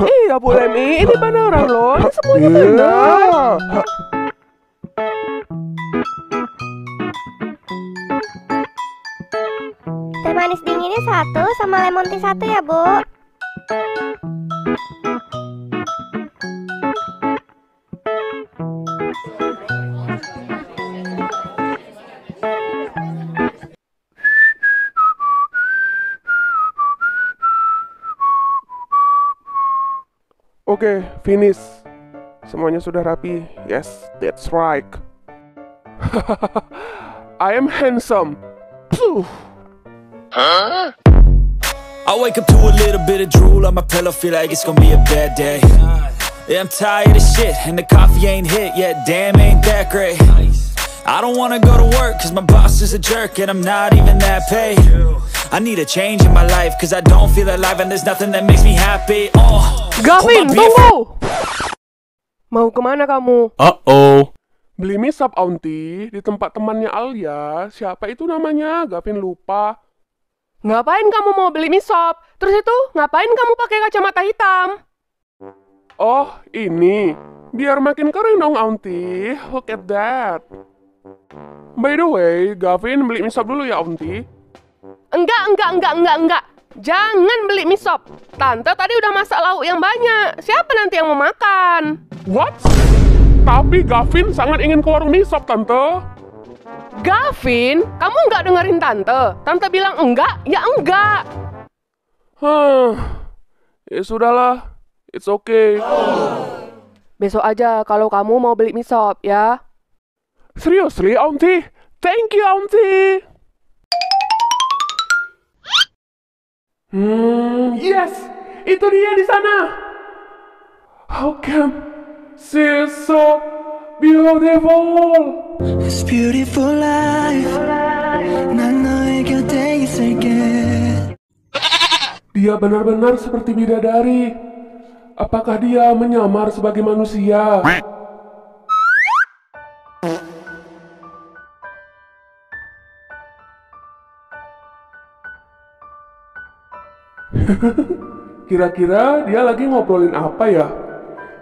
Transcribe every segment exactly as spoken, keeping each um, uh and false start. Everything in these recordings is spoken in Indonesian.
Iya boleh Mi, ini mana orang loh? Ini semuanya tanda. Teh manis dinginnya satu sama lemon tea satu ya Bu. Oke, okay, finish. Semuanya sudah rapi. Yes, that's right. I am handsome. Huh? I wake up to a little bit of drool on my pillow, feel like it's gonna be a bad day. Yeah, I'm tired of shit and the coffee ain't hit yet. Damn, ain't that great. I don't wanna go to work cause my boss is a jerk and I'm not even that paid. I need a change in my life cause I don't feel alive and there's nothing that makes me happy. Oh. Gavin, tunggu! Mau kemana kamu? Uh-oh. Beli mie sub auntie di tempat temannya Alia. Siapa itu namanya? Gavin lupa. Ngapain kamu mau beli mie sub? Terus itu, ngapain kamu pakai kacamata hitam? Oh, ini. Biar makin keren dong auntie. Look at that. By the way, Gavin beli mie sub dulu ya auntie. Enggak, enggak, enggak, enggak, enggak. Jangan beli mie sop. Tante tadi udah masak lauk yang banyak. Siapa nanti yang mau makan? What? Tapi Gavin sangat ingin ke warung mie sop, Tante. Gavin, kamu nggak dengerin Tante? Tante bilang enggak, ya enggak. Huh, ya sudahlah. It's okay. Oh. Besok aja kalau kamu mau beli mie sop, ya. Seriously, Auntie? Thank you, Auntie. Hmm, yes, itu dia di sana. How come she's so beautiful? It's beautiful life. 난 너의 곁에 있을게. Dia benar-benar seperti bidadari. Apakah dia menyamar sebagai manusia? Kira-kira dia lagi ngobrolin apa ya?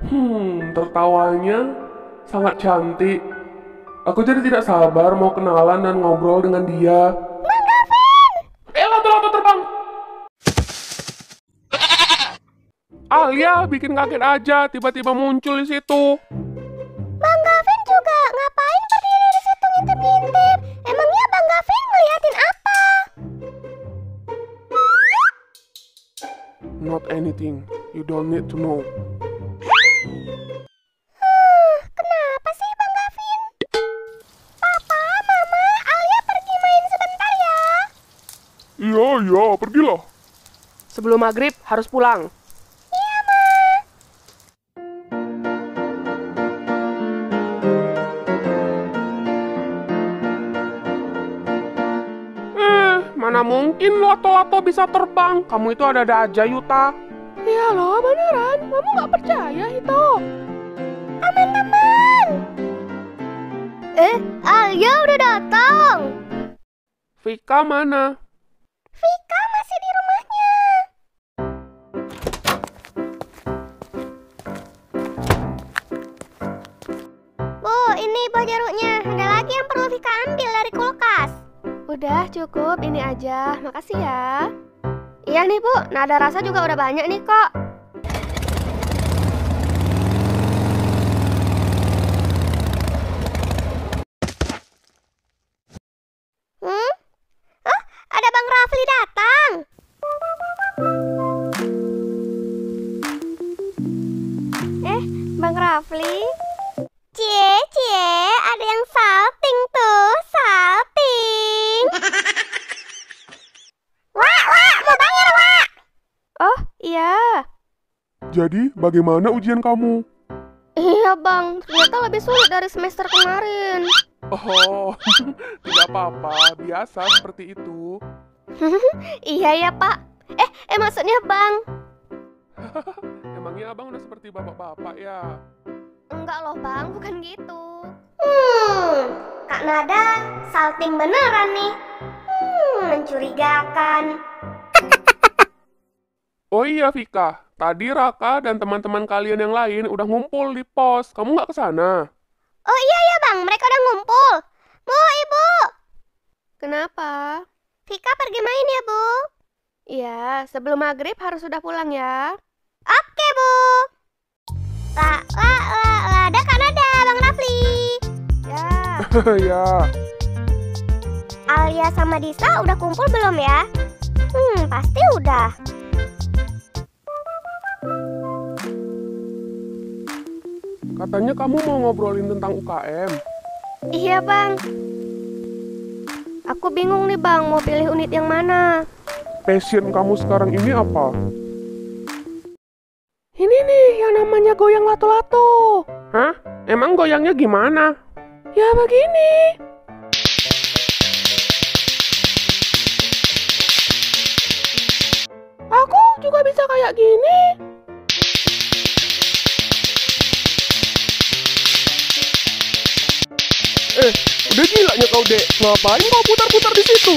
Hmm, tertawanya sangat cantik. Aku jadi tidak sabar mau kenalan dan ngobrol dengan dia. Bang Gavin! Eh, lato-lato terbang! Alia bikin kaget aja, tiba-tiba muncul di situ. Bang Gavin juga, ngapain berdiri di situ ngintip-ngintip? Emangnya Bang Gavin ngeliatin apa? Not anything. You don't need to know. Huh, kenapa sih Bang Gavin? Papa, Mama, Alia pergi main sebentar ya. Iya, iya, pergilah. Sebelum maghrib harus pulang. Iya, Ma. Eh, mana mungkin lato-lato bisa terbang? Kamu itu ada-ada aja, Yuta. Iya loh, beneran. Kamu nggak percaya itu? Teman-teman. Eh, Alia udah datang. Fika mana? Fika masih di rumahnya. Bu, ini buah jeruknya. Ada lagi yang perlu Fika ambil dari kulkas? Udah cukup, ini aja. Makasih ya. Iya nih Bu, nada rasa juga udah banyak nih kok. Bang Rafli. Cie, cie, ada yang salting tuh, salting. Wah, wah, mau bayar, wah. Oh, iya. Jadi, bagaimana ujian kamu? Iya, Bang. Ternyata lebih sulit dari semester kemarin. Oh, tidak apa-apa. Biasa seperti itu. Iya ya, Pak. Eh, eh maksudnya, Bang. Emangnya abang udah seperti bapak-bapak ya? Enggak loh bang, bukan gitu. Hmm, Kak Nada salting beneran nih. Hmm, mencurigakan. Oh iya Fika, tadi Raka dan teman-teman kalian yang lain udah ngumpul di pos. Kamu nggak kesana? Oh iya ya bang, mereka udah ngumpul. Bu, ibu. Kenapa? Fika pergi main ya bu. Iya, sebelum maghrib harus sudah pulang ya. Oke, Bu. La, la, la, la, ada kan ada, Bang Rafli. Ya. Ya. Alia sama Disa udah kumpul belum ya? Hmm, pasti udah. Katanya kamu mau ngobrolin tentang U K M. Iya, Bang. Aku bingung nih, Bang, mau pilih unit yang mana. Passion kamu sekarang ini apa? Ini nih yang namanya goyang lato-lato. Hah? Emang goyangnya gimana? Ya begini. Aku juga bisa kayak gini. Eh, udah gilanya kau dek. Ngapain kau putar-putar di situ?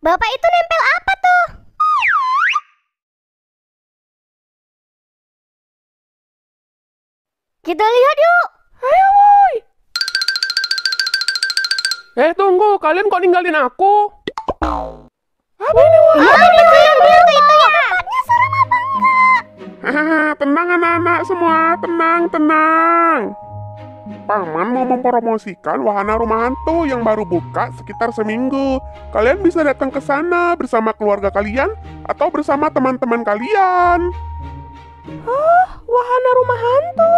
Bapak itu nempel apa tuh? Kita lihat yuk. Ayo woi. Eh tunggu, kalian kok ninggalin aku? Apa ini woi? Apa ini woi? Itu ya. Tempatnya serem apa enggak? Tenang anak-anak semua, tenang, tenang. Paman mau mempromosikan wahana rumah hantu yang baru buka sekitar seminggu. Kalian bisa datang ke sana bersama keluarga kalian atau bersama teman-teman kalian. Hah, wahana rumah hantu?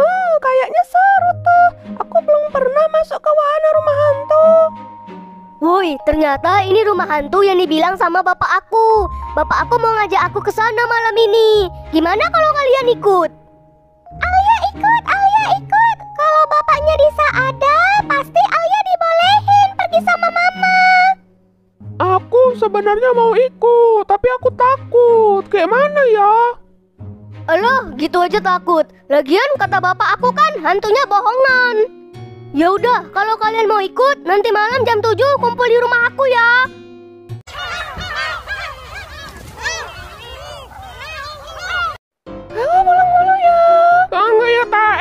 Hmm, kayaknya seru tuh. Aku belum pernah masuk ke wahana rumah hantu. Woi, ternyata ini rumah hantu yang dibilang sama bapak aku. Bapak aku mau ngajak aku ke sana malam ini. Gimana kalau kalian ikut? Alia ikut, Alia ikut. Kalau bapaknya Disa ada, pasti Alia dibolehin pergi sama mama. Aku sebenarnya mau ikut, tapi aku takut. Kayak mana ya? Alah, gitu aja takut. Lagian kata bapak aku kan hantunya bohongan. Ya udah, kalau kalian mau ikut, nanti malam jam tujuh kumpul di rumah aku ya.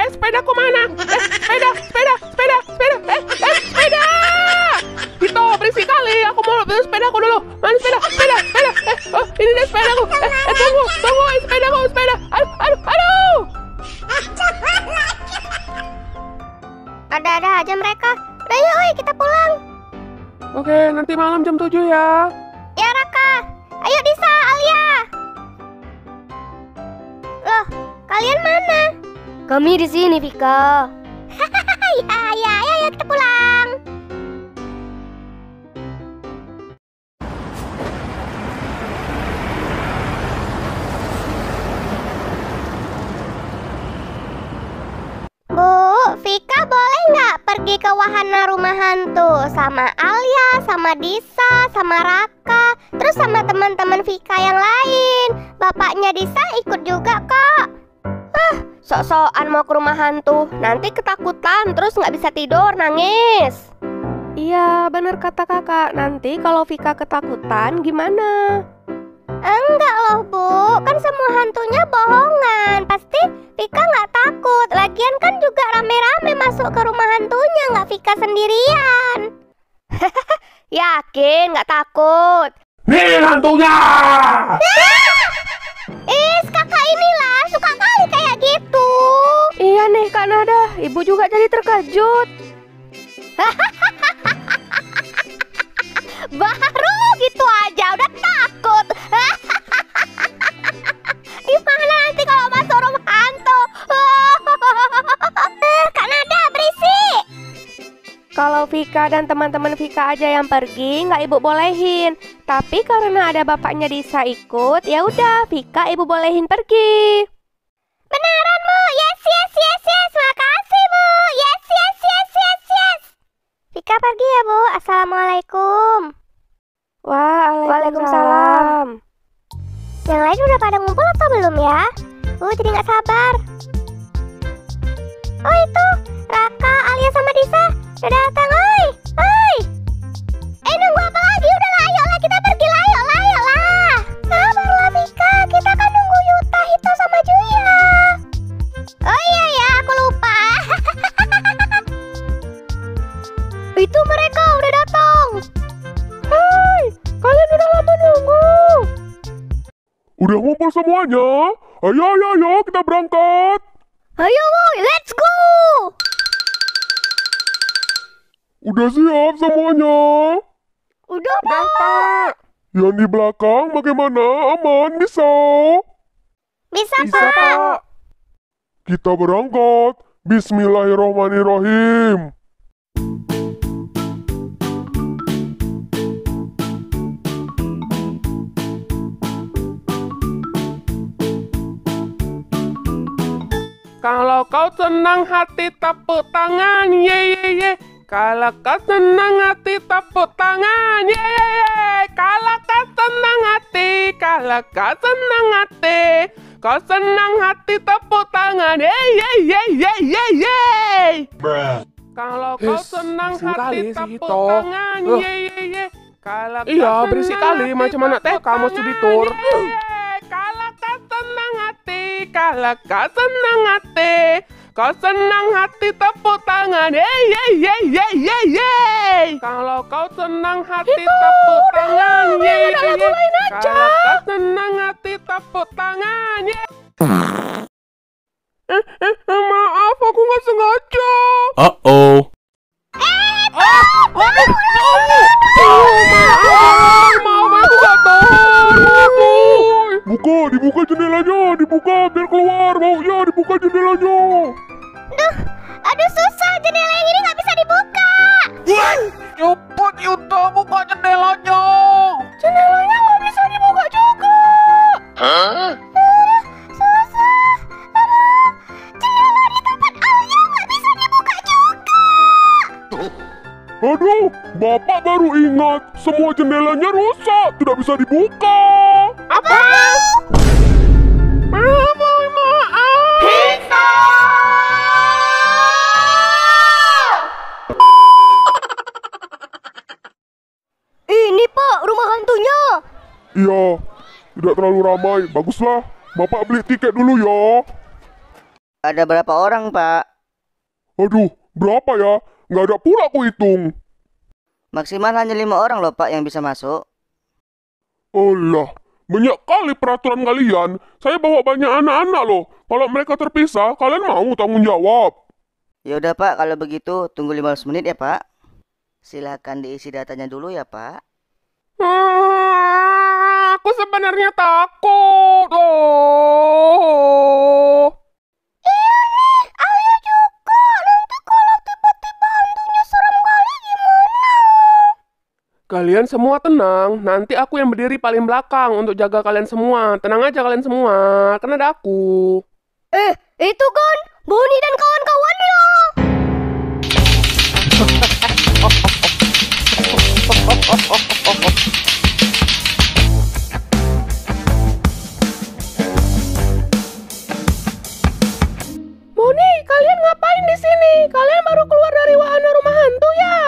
Sepeda ke mana? Eh, sepeda, sepeda, sepeda, sepeda, eh, eh, sepeda! Gitu, berisik kali, aku mau beli sepeda aku dulu. Mana sepeda, sepeda, sepeda, eh, oh, ini deh sepeda aku. Eh, eh, tunggu, tunggu, eh, sepeda aku, sepeda. Aduh, aduh, aduh! Ada-ada aja mereka. Udah yuk, woy, kita pulang. Oke, nanti malam jam tujuh ya. Ya, Raka. Ayo, Disa, Alia. Loh, kalian mana? Kami di sini, Fika. Ya, ya, ya, ya, kita pulang. Bu, Fika boleh nggak pergi ke wahana rumah hantu sama Alia, sama Disa, sama Raka, terus sama teman-teman Fika yang lain? Bapaknya Disa ikut juga kok. Ah, sok-sokan mau ke rumah hantu, nanti ketakutan terus nggak bisa tidur, nangis. Iya, bener kata kakak, nanti kalau Fika ketakutan gimana? Enggak loh bu, kan semua hantunya bohongan, pasti Fika nggak takut. Lagian kan juga rame-rame masuk ke rumah hantunya, nggak Fika sendirian. Yakin nggak takut? Nih hantunya! Is kakak inilah suka aneh Kak Nahda, ibu juga jadi terkejut. Baru gitu aja udah takut. Gimana nanti kalau masuk rumah hantu? Kak Nahda berisik. Kalau Fika dan teman-teman Fika aja yang pergi nggak ibu bolehin. Tapi karena ada bapaknya Disa ikut, ya udah Fika ibu bolehin pergi. Beneran Bu, yes yes yes yes, makasih Bu, yes yes yes yes yes. Fika pergi ya Bu, assalamualaikum. Waalaikumsalam. Yang lain udah pada ngumpul atau belum ya? Bu jadi nggak sabar. Oh itu Raka, Alia sama Disa udah datang. Oi, oi. Eh nunggu apa lagi? Udah lah, ayolah kita pergi lah, ayolah, ayolah. Sabarlah Fika, kita kan nunggu Yuta, Hito sama Juya. Oh iya ya, aku lupa. Itu mereka udah datang. Hai, kalian udah lama nunggu. Udah ngumpul semuanya. Ayo, ayo, ayo, kita berangkat. Ayo, woy, let's go. Udah siap semuanya? Udah, Pak. Yang di belakang bagaimana? Aman, bisa? Bisa, bisa Pak. Pak. Kita berangkat. Bismillahirrahmanirrahim. Kalau kau senang hati tepuk tangan, ye ye ye. Kalau kau senang hati tepuk tangan, ye ye ye. Kalau kau senang hati, kalau kau senang hati, kau senang hati tepuk tangan, ye ye ye ye ye ye. Kalau kau senang hati tepuk tangan, ye ye ye. Kalau iya berisik kali macam anak teh kamu studi tour. Kalau kau senang hati, kalau kau senang hati, kau senang hati tepuk tangan, ye ye ye ye ye ye. Kalau kau senang hati tepuk tangan, ye ye ye. Kalau kau senang hati tepuk tangan, ye. Eh eh maaf, aku nggak sengaja. Uh oh. Eh, maaf, maaf aku nggak tahu. Buka, dibuka jendelanya, dibuka biar keluar baunya, dibuka jendelanya. Duh, aduh susah, jendela yang ini nggak bisa dibuka. Wih, copot Yuta, buka jendelanya. Jendelanya nggak bisa dibuka juga. Hah? Aduh, susah, aduh. Jendela di tempat Alia nggak bisa dibuka juga. Aduh, bapak baru ingat, semua jendelanya rusak, tidak bisa dibuka. Apa? Maaf, maaf. Pizza. Ini Pak, rumah hantunya. Iya, tidak terlalu ramai. Baguslah, bapak beli tiket dulu ya. Ada berapa orang Pak? Aduh, berapa ya? Nggak ada pula aku hitung. Maksimal hanya lima orang loh Pak yang bisa masuk. Allah. Banyak kali peraturan kalian. Saya bawa banyak anak-anak loh. Kalau mereka terpisah, kalian mau tanggung jawab. Ya udah Pak, kalau begitu tunggu lima belas menit ya Pak. Silahkan diisi datanya dulu ya Pak. Hmm, aku sebenarnya takut. Oh. Iya nih, Alia juga. Nanti kalau tiba-tiba hantunya serem kali gimana? Kalian semua tenang, nanti aku yang berdiri paling belakang untuk jaga kalian semua. Tenang aja kalian semua, karena ada aku. Eh, itu kan Bonnie dan kawan-kawannya. Bonnie, kalian ngapain di sini? Kalian baru keluar dari wahana rumah hantu ya?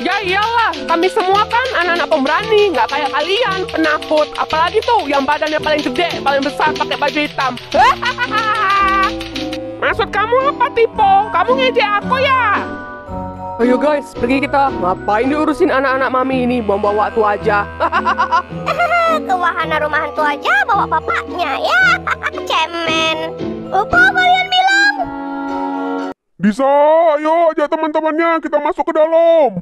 Ya iyalah, kami semua kan anak-anak pemberani, nggak kayak kalian, penakut. Apalagi tuh yang badannya paling gede, paling besar, pakai baju hitam. Maksud kamu apa, Tipo? Kamu ngejek aku ya? Ayo guys, pergi kita. Ngapain diurusin anak-anak mami ini, bawa-bawa tuh aja. Ke wahana rumah hantu aja, bawa bapaknya ya. Cemen. Apa kalian bilang? Bisa, ayo aja teman-temannya, kita masuk ke dalam.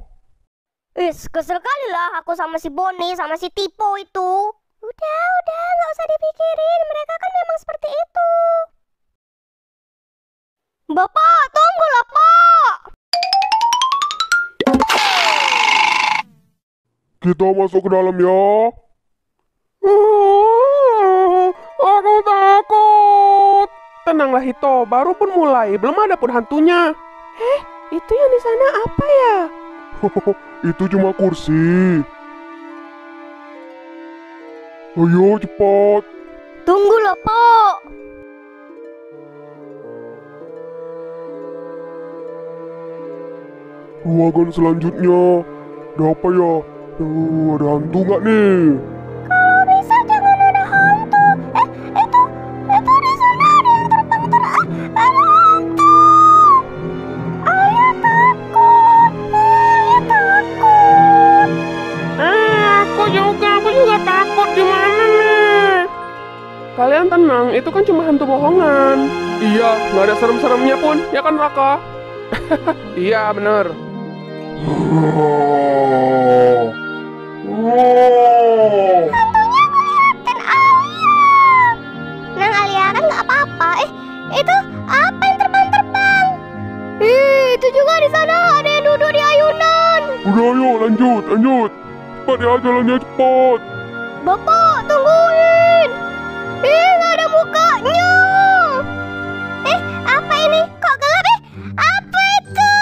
Is, kesel kali lah aku sama si Bonnie sama si Tipo itu. Udah, udah, nggak usah dipikirin, mereka kan memang seperti itu. Bapak, tunggu lah, Pak. Kita masuk ke dalam ya. Uh, aku takut. Tenanglah Hito, baru pun mulai, belum ada pun hantunya. Eh, itu yang di sana apa ya? Itu cuma kursi. Ayo cepat. Tunggu loh, Pak. Ruangan selanjutnya. Ada apa ya? Uh, ada hantu nggak nih? Kalau bisa jangan ada hantu. Eh, itu, itu di sana ada yang terbang-terbang. Ada hantu. Ayah takut, ayah takut. Eh, aku juga, aku juga takut. Gimana nih? Kalian tenang, itu kan cuma hantu bohongan. Iya, nggak ada serem-seremnya pun, ya kan Raka? Iya, bener. Hantunya kelihatan Alia. Nang Alia kan nggak apa-apa. Eh, itu apa yang terbang-terbang? Ih, itu juga di sana ada yang duduk di ayunan. Udah, ayo lanjut, lanjut. Cepat ya, jalannya cepat. Bapak, tungguin. Ih, nggak ada mukanya. Eh, apa ini? Kok gelap eh? Apa itu?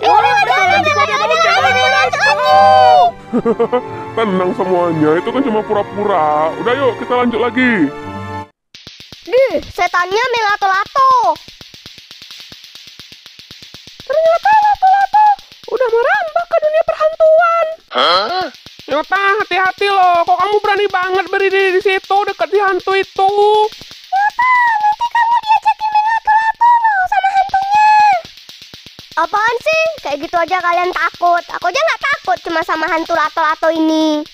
Eh, ada ada ada. Tenang semuanya, itu kan cuma pura-pura. Udah yuk, kita lanjut lagi. Duh, setannya main lato-lato. Ternyata lato-lato udah merambah ke dunia perhantuan. Hah? Yota, hati-hati loh. Kok kamu berani banget berdiri di situ dekat si hantu itu? Yota, nanti kamu diajakin main lato-lato loh sama hantunya. Apaan sih? Kayak gitu aja kalian takut. Aku aja nggak takut. Cuma sama hantu lato-lato ini.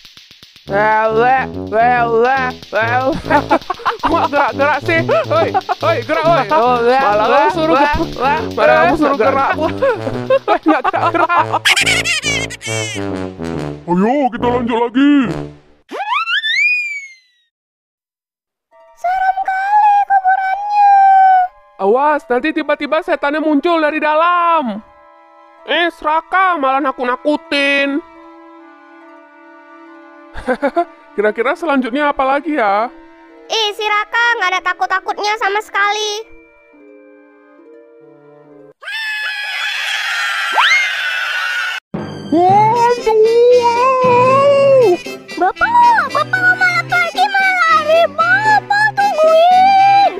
Wele, wele, wele. Cuma gerak-gerak sih. Hoi, hoi, gerak woi. Malah kamu suruh gerak. Malah kamu suruh gerak. Woi, nggak gerak-gerak. Ayo, kita lanjut lagi. Serem kali kuburannya. Awas, nanti tiba-tiba setannya muncul dari dalam. Eh, Raka malah nakut-nakutin. Kira-kira selanjutnya apa lagi ya? Eh, si Raka nggak ada takut-takutnya sama sekali. Bapak, bapak malah pergi, malah lari. Bapak, tungguin.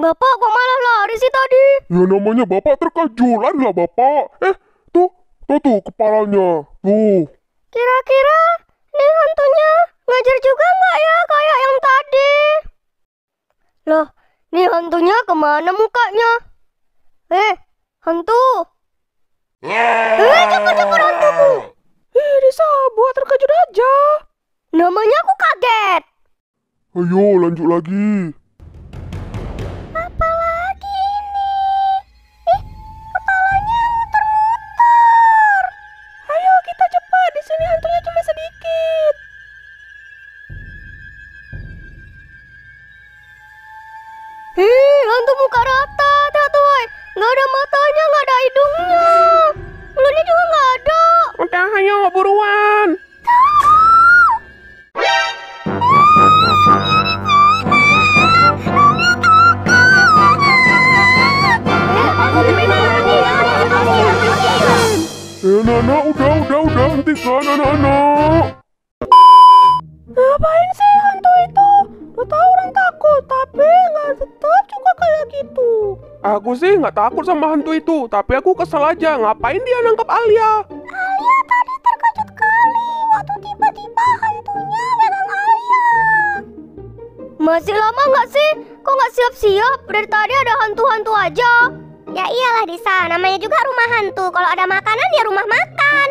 Bapak, kok malah lari sih tadi? Ya namanya bapak terkajulan lah bapak. Eh, tuh, tuh tuh kepalanya, tuh. Kira-kira nih hantunya ngajar juga nggak ya kayak yang tadi? Loh, nih hantunya kemana mukanya? Eh, hantu. Eh, cepat-cepat hantumu. Eh, disabut terkejut aja. Namanya aku kaget. Ayo lanjut lagi. Anak-anak, udah, udah, udah, hentikan anak-anak. Ngapain sih hantu itu? Gak tau orang takut, tapi gak tetap juga kayak gitu. Aku sih gak takut sama hantu itu, tapi aku kesel aja. Ngapain dia nangkep Alia? Alia tadi terkejut kali waktu tiba-tiba hantunya megang Alia. Masih lama gak sih? Kok gak siap-siap? Dari tadi ada hantu-hantu aja. Ya iyalah Disa, namanya juga rumah hantu. Kalau ada makanan ya rumah makan.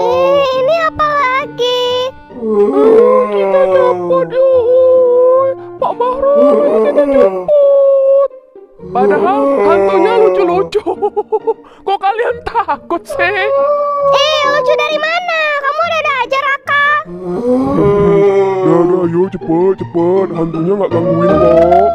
Ih, ini apa lagi? Kita takut. Kok kalian takut sih? Eh, lucu dari mana? Kamu udah ada aja, Raka. Udah, udah, ayo cepet, cepet. Hantunya nggak gangguin kok.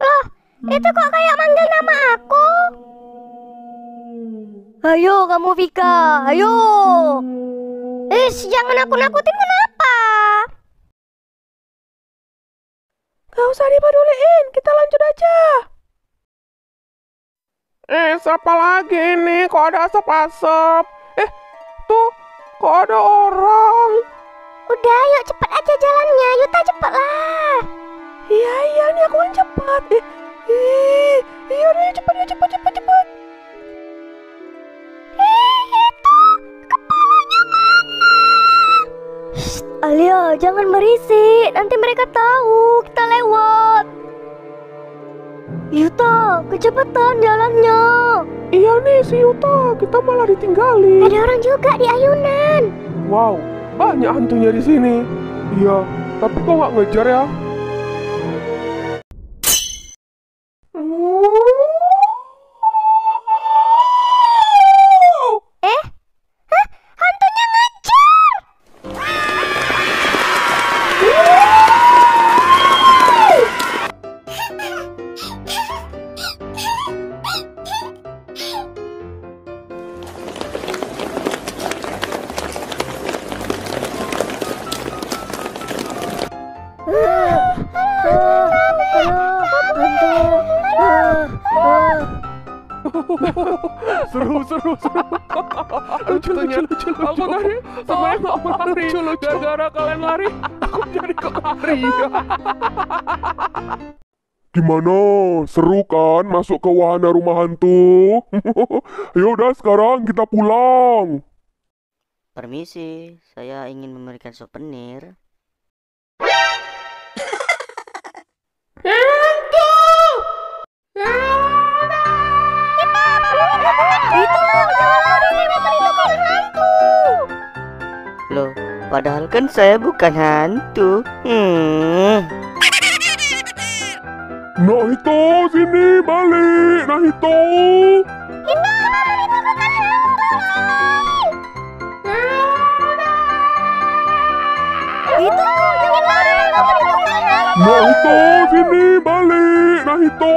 Loh, itu kok kayak manggil nama aku? Ayo kamu, Fika, ayo. Ish, jangan nakut-nakutin kenapa? Gak usah dipeduliin, kita lanjut aja. Eh, siapa lagi ini? Kok ada asap-asap? Eh, tuh, kok ada orang? Udah, yuk cepet aja jalannya. Yuta cepet lah. Iya, iya, ini aku kan cepet. Eh, ih, iya, udah cepet, yuk cepet, cepet, cepet. Eh, itu kepalanya mana? Shh, Alia, jangan berisik. Nanti mereka tahu kita lewat. Yuta, kecepatan jalannya. Iya nih si Yuta, kita malah ditinggalin. Ada orang juga di ayunan. Wow, banyak hantunya di sini. Iya, tapi kok nggak ngejar ya? Seru, seru, seru. Lucu, lucu, lucu, lucu. Aku tadi semuanya nggak mau lari. Gara-gara kalian lari, aku jadi kelari. Gimana? Seru kan masuk ke wahana rumah hantu? Yaudah sekarang kita pulang. Permisi, saya ingin memberikan souvenir. Loh, padahal kan saya bukan hantu. Hmm. Nahito, sini balik, Nahito. Indah, mama itu bukan hantu. Itu, jangan lari, mama itu bukan hantu. Nahito, sini balik, Nahito.